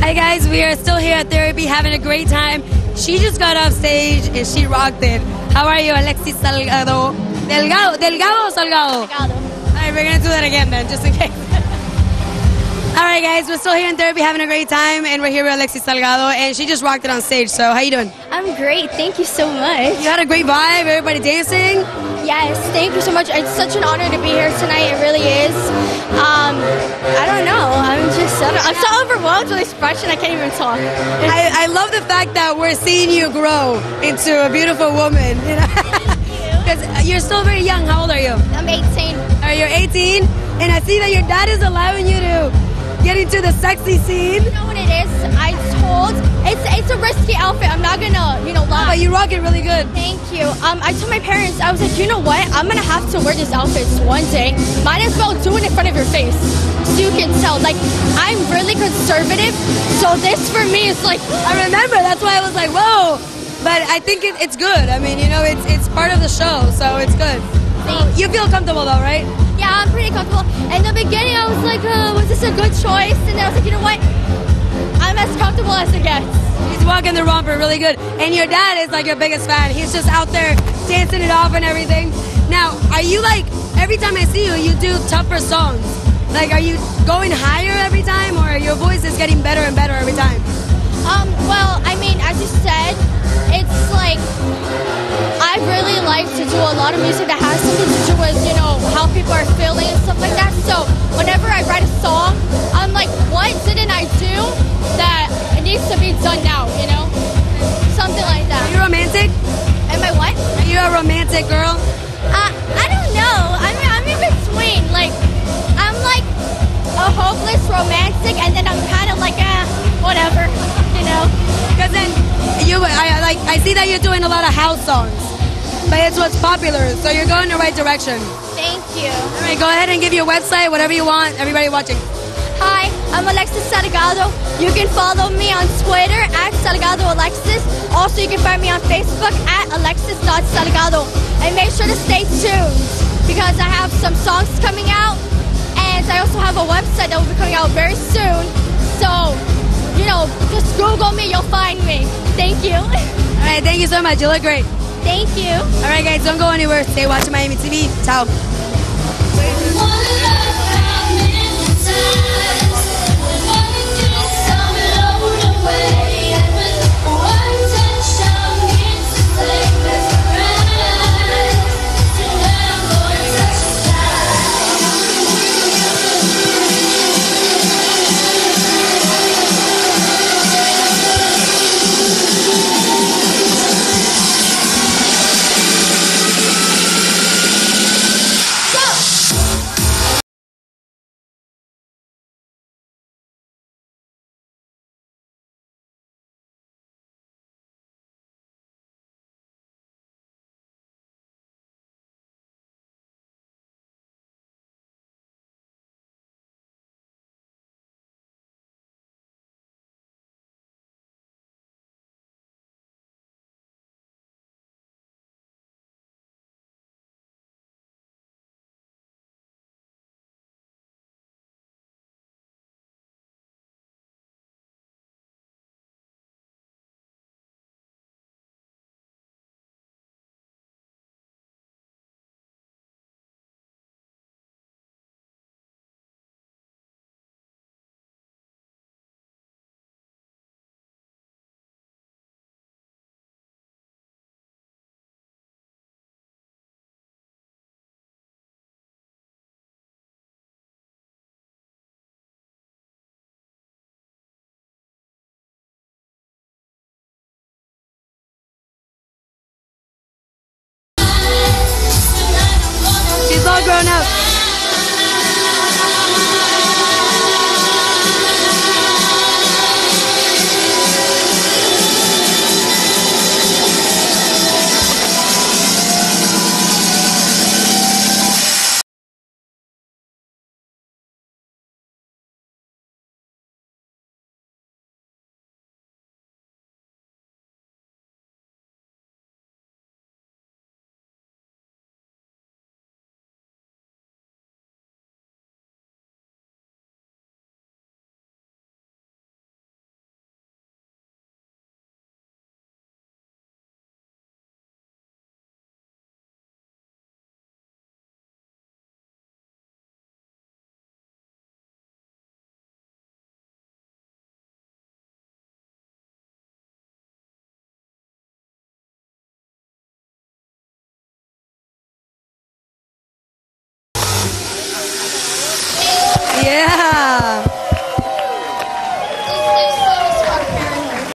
Hi guys, we are still here at Therapy having a great time. She just got off stage and she rocked it. How are you, Alexis Salgado? Delgado. All right, we're gonna do that again then, just in case. All right guys, we're still here in Therapy having a great time, and we're here with Alexis Salgado, and she just rocked it on stage. So how you doing? I'm great, thank you so much. You had a great vibe, everybody dancing? Yes, thank you so much. It's such an honor to be here tonight, it really is. I don't know, I'm so overwhelmed with this expression, I can't even talk. I love the fact that we're seeing you grow into a beautiful woman. You know? Because you're still very young. How old are you? I'm 18. Are you 18? And I see that your dad is allowing you to get into the sexy scene. You know what it is? I told it's a risky outfit. I'm not gonna, lie. But you rock it really good. Thank you. I told my parents, I was like, you know what? I'm gonna have to wear this outfit one day. Might as well do it in front of your face, so you can tell. Like, I'm really conservative, so this for me is like. I remember. That's why I was like, whoa. But I think it's good. I mean, it's part of the show, so it's good. You feel comfortable though, right? Yeah, I'm pretty comfortable. In the beginning, I was like, was this a good choice? And then I was like, you know what? I'm as comfortable as it gets. He's walking the romper really good. And your dad is like your biggest fan. He's just out there dancing it off and everything. Now, are you like, every time I see you, you do tougher songs? Like, are you going higher every time, or your voice is getting better and better every time? Well, I mean, as you said, it's like, I really like to do a lot of music that has something to do with, how people are feeling and stuff like that. So whenever I write a song, I'm like, what didn't I do that it needs to be done now, Something like that. Are you romantic? Am I what? Are you a romantic girl? I don't know. I mean, I'm in between. Like, I'm like a hopeless romantic, and then I'm kind of like, whatever, Because then I see that you're doing a lot of house songs. But it's what's popular, so you're going in the right direction. Thank you. All right, go ahead and give your website, whatever you want, everybody watching. Hi, I'm Alexis Salgado. You can follow me on Twitter @SalgadoAlexis. Also, you can find me on Facebook @Alexis.Salgado. And make sure to stay tuned, because I have some songs coming out, and I also have a website that will be coming out very soon. So, just Google me, you'll find me. Thank you. All right, thank you so much. You look great. Thank you. All right, guys, don't go anywhere. Stay watching Miami TV. Ciao. Grown up.